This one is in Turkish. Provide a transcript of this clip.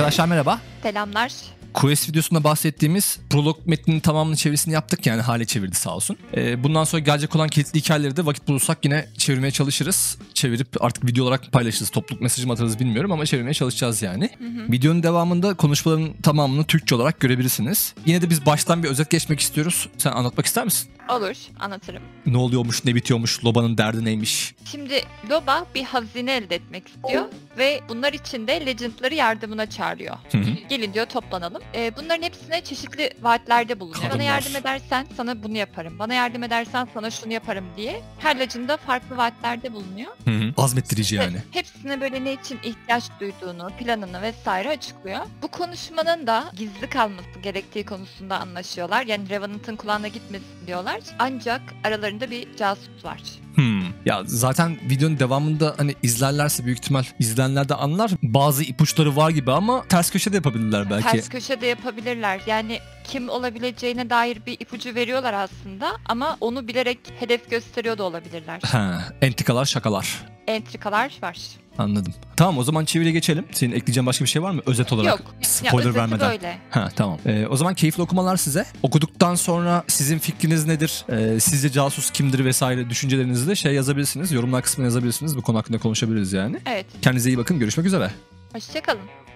Arkadaşlar merhaba. Selamlar. Quest videosunda bahsettiğimiz prolog metninin tamamını çevirisini yaptık, yani hale çevirdi sağ olsun. Bundan sonra gelecek olan kilitli hikayeleri de vakit bulursak yine çevirmeye çalışırız. Çevirip artık video olarak paylaşırız, topluluk mesajı mı atarız bilmiyorum ama çevirmeye çalışacağız yani. Hı hı. Videonun devamında konuşmaların tamamını Türkçe olarak görebilirsiniz. Yine de biz baştan bir özet geçmek istiyoruz. Sen anlatmak ister misin? Olur, anlatırım. Ne oluyormuş, ne bitiyormuş, Loba'nın derdi neymiş? Şimdi Loba bir hazine elde etmek istiyor ve bunlar için de Legend'ları yardımına çağırıyor. Hı hı. Gelin diyor, toplanalım. Bunların hepsine çeşitli vaatlerde bulunuyor. Kadınlar. Bana yardım edersen sana bunu yaparım, bana yardım edersen sana şunu yaparım diye. Her Legend'da farklı vaatlerde bulunuyor. Hı hı. Azmettirici işte yani. Hepsine böyle ne için ihtiyaç duyduğunu, planını vesaire açıklıyor. Bu konuşmanın da gizli kalması gerektiği konusunda anlaşıyorlar. Yani Revenant'ın kulağına gitmesin diyorlar. Ancak aralarında bir casus var. Ya zaten videonun devamında hani izlerlerse büyük ihtimal izleyenler de anlar. Bazı ipuçları var gibi ama ters köşe de yapabilirler belki. Ters köşe de yapabilirler. Yani kim olabileceğine dair bir ipucu veriyorlar aslında ama onu bilerek hedef gösteriyor da olabilirler. Entrikalar, şakalar. Entrikalar var. Anladım. Tamam, o zaman çeviriye geçelim. Senin ekleyeceğin başka bir şey var mı? Özet olarak. Yok. Spoiler vermeden. Böyle. Tamam. O zaman keyifli okumalar size. Okuduktan sonra sizin fikriniz nedir? Sizce casus kimdir vesaire düşüncelerinizi de yazabilirsiniz. Yorumlar kısmına yazabilirsiniz. Bu konu hakkında konuşabiliriz yani. Evet. Kendinize iyi bakın. Görüşmek üzere. Hoşçakalın.